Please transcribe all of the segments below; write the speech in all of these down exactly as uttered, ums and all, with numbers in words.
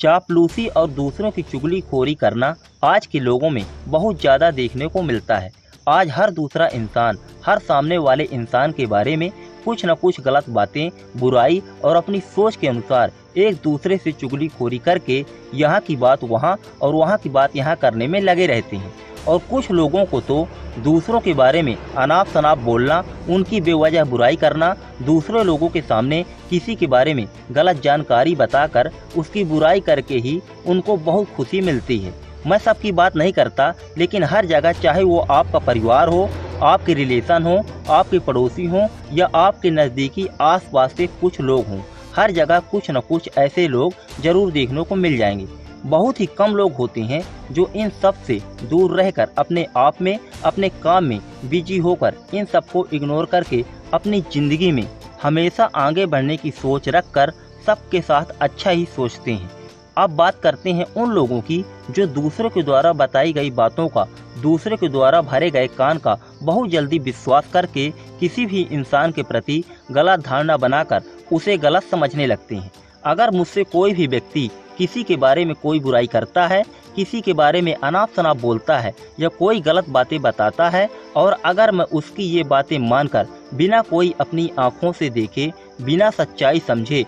चापलूसी और दूसरों की चुगलीखोरी करना आज के लोगों में बहुत ज़्यादा देखने को मिलता है। आज हर दूसरा इंसान हर सामने वाले इंसान के बारे में कुछ न कुछ गलत बातें, बुराई और अपनी सोच के अनुसार एक दूसरे से चुगलीखोरी करके यहाँ की बात वहाँ और वहाँ की बात यहाँ करने में लगे रहते हैं। और कुछ लोगों को तो दूसरों के बारे में अनाप शनाप बोलना, उनकी बेवजह बुराई करना, दूसरे लोगों के सामने किसी के बारे में गलत जानकारी बताकर उसकी बुराई करके ही उनको बहुत खुशी मिलती है। मैं सबकी बात नहीं करता, लेकिन हर जगह, चाहे वो आपका परिवार हो, आपके रिलेशन हो, आपके पड़ोसी हों या आपके नज़दीकी आसपास के कुछ लोग हों, हर जगह कुछ न कुछ ऐसे लोग ज़रूर देखने को मिल जाएंगे। बहुत ही कम लोग होते हैं जो इन सब से दूर रहकर अपने आप में, अपने काम में बिजी होकर इन सबको इग्नोर करके अपनी ज़िंदगी में हमेशा आगे बढ़ने की सोच रखकर सबके साथ अच्छा ही सोचते हैं। अब बात करते हैं उन लोगों की जो दूसरों के द्वारा बताई गई बातों का, दूसरे के द्वारा भरे गए कान का बहुत जल्दी विश्वास करके किसी भी इंसान के प्रति गलत धारणा बनाकर उसे गलत समझने लगते हैं। अगर मुझसे कोई भी व्यक्ति किसी के बारे में कोई बुराई करता है, किसी के बारे में अनाप शनाप बोलता है या कोई गलत बातें बताता है, और अगर मैं उसकी ये बातें मानकर बिना कोई अपनी आँखों से देखे, बिना सच्चाई समझे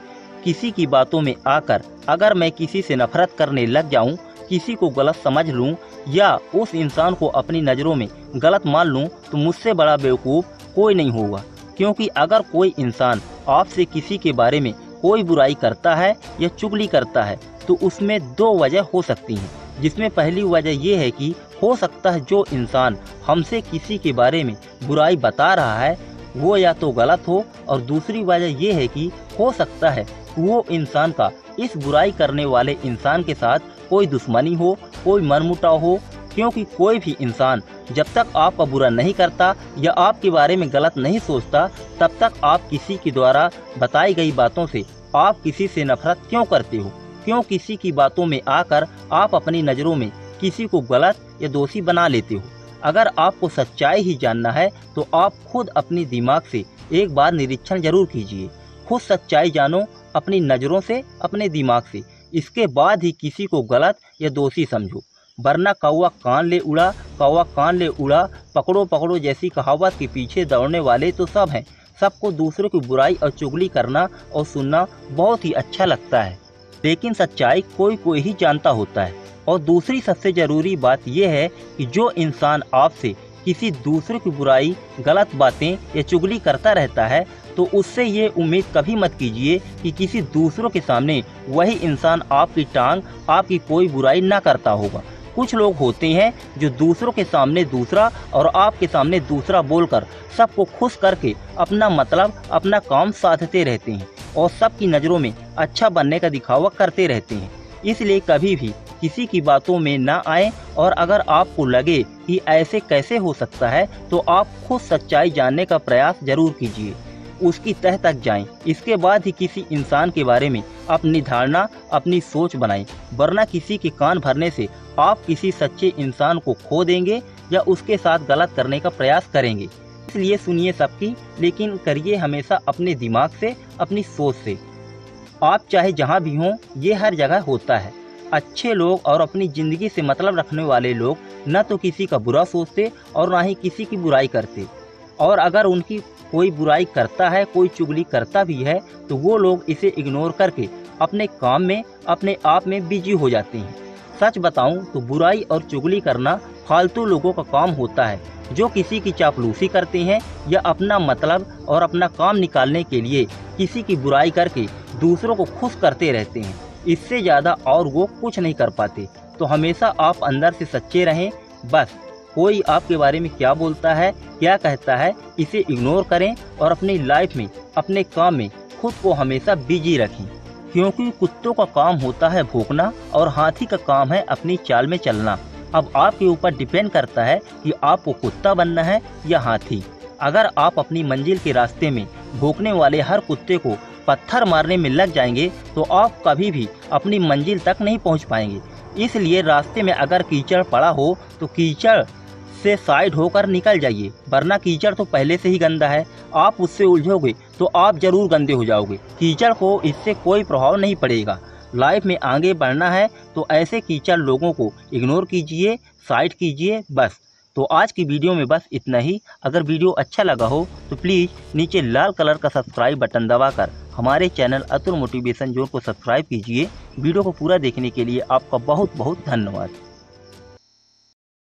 किसी की बातों में आकर अगर मैं किसी से नफरत करने लग जाऊं, किसी को गलत समझ लूं या उस इंसान को अपनी नज़रों में गलत मान लूं, तो मुझसे बड़ा बेवकूफ़ कोई नहीं होगा। क्योंकि अगर कोई इंसान आपसे किसी के बारे में कोई बुराई करता है या चुगली करता है तो उसमें दो वजह हो सकती हैं, जिसमें पहली वजह यह है कि हो सकता है जो इंसान हमसे किसी के बारे में बुराई बता रहा है वो या तो गलत हो, और दूसरी वजह यह है कि हो सकता है वो इंसान का इस बुराई करने वाले इंसान के साथ कोई दुश्मनी हो, कोई मनमुटाव हो। क्योंकि कोई भी इंसान जब तक आपका बुरा नहीं करता या आपके बारे में गलत नहीं सोचता, तब तक आप किसी के द्वारा बताई गई बातों से आप किसी से नफरत क्यों करते हो, क्यों किसी की बातों में आकर आप अपनी नज़रों में किसी को गलत या दोषी बना लेते हो। अगर आपको सच्चाई ही जानना है तो आप खुद अपने दिमाग से एक बार निरीक्षण जरूर कीजिए, खुद सच्चाई जानो अपनी नज़रों से, अपने दिमाग से, इसके बाद ही किसी को गलत या दोषी समझो। वरना कौवा कान ले उड़ा, कौवा कान ले उड़ा, पकड़ो पकड़ो जैसी कहावत के पीछे दौड़ने वाले तो सब हैं। सबको दूसरों की बुराई और चुगली करना और सुनना बहुत ही अच्छा लगता है, लेकिन सच्चाई कोई कोई ही जानता होता है। और दूसरी सबसे ज़रूरी बात यह है कि जो इंसान आपसे किसी दूसरे की बुराई, गलत बातें या चुगली करता रहता है, तो उससे ये उम्मीद कभी मत कीजिए कि किसी दूसरों के सामने वही इंसान आपकी टांग, आपकी कोई बुराई ना करता होगा। कुछ लोग होते हैं जो दूसरों के सामने दूसरा और आपके सामने दूसरा बोलकर सबको खुश करके अपना मतलब, अपना काम साधते रहते हैं और सबकी नज़रों में अच्छा बनने का दिखावा करते रहते हैं। इसलिए कभी भी किसी की बातों में ना आए, और अगर आपको लगे कि ऐसे कैसे हो सकता है तो आप खुद सच्चाई जानने का प्रयास जरूर कीजिए, उसकी तह तक जाएं। इसके बाद ही किसी इंसान के बारे में अपनी धारणा, अपनी सोच बनाएं, वरना किसी के कान भरने से आप किसी सच्चे इंसान को खो देंगे या उसके साथ गलत करने का प्रयास करेंगे। इसलिए सुनिए सबकी, लेकिन करिए हमेशा अपने दिमाग से, अपनी सोच से। आप चाहे जहाँ भी हों, ये हर जगह होता है। अच्छे लोग और अपनी ज़िंदगी से मतलब रखने वाले लोग न तो किसी का बुरा सोचते और ना ही किसी की बुराई करते। और अगर उनकी कोई बुराई करता है, कोई चुगली करता भी है, तो वो लोग इसे इग्नोर करके अपने काम में, अपने आप में बिजी हो जाते हैं। सच बताऊं तो बुराई और चुगली करना फालतू लोगों का काम होता है जो किसी की चापलूसी करते हैं या अपना मतलब और अपना काम निकालने के लिए किसी की बुराई करके दूसरों को खुश करते रहते हैं। इससे ज़्यादा और वो कुछ नहीं कर पाते। तो हमेशा आप अंदर से सच्चे रहें। बस कोई आपके बारे में क्या बोलता है, क्या कहता है, इसे इग्नोर करें और अपनी लाइफ में, अपने काम में खुद को हमेशा बिजी रखें। क्योंकि कुत्तों का काम होता है भौंकना और हाथी का काम है अपनी चाल में चलना। अब आपके ऊपर डिपेंड करता है कि आपको कुत्ता बनना है या हाथी। अगर आप अपनी मंजिल के रास्ते में भौंकने वाले हर कुत्ते को पत्थर मारने में लग जाएंगे तो आप कभी भी अपनी मंजिल तक नहीं पहुंच पाएंगे। इसलिए रास्ते में अगर कीचड़ पड़ा हो तो कीचड़ से साइड होकर निकल जाइए, वरना कीचड़ तो पहले से ही गंदा है। आप उससे उलझोगे तो आप ज़रूर गंदे हो जाओगे। कीचड़ को इससे कोई प्रभाव नहीं पड़ेगा। लाइफ में आगे बढ़ना है तो ऐसे कीचड़ लोगों को इग्नोर कीजिए, साइड कीजिए, बस। तो आज की वीडियो में बस इतना ही। अगर वीडियो अच्छा लगा हो तो प्लीज़ नीचे लाल कलर का सब्सक्राइब बटन दबाकर हमारे चैनल अतुल मोटिवेशन जोन को सब्सक्राइब कीजिए। वीडियो को पूरा देखने के लिए आपका बहुत बहुत धन्यवाद।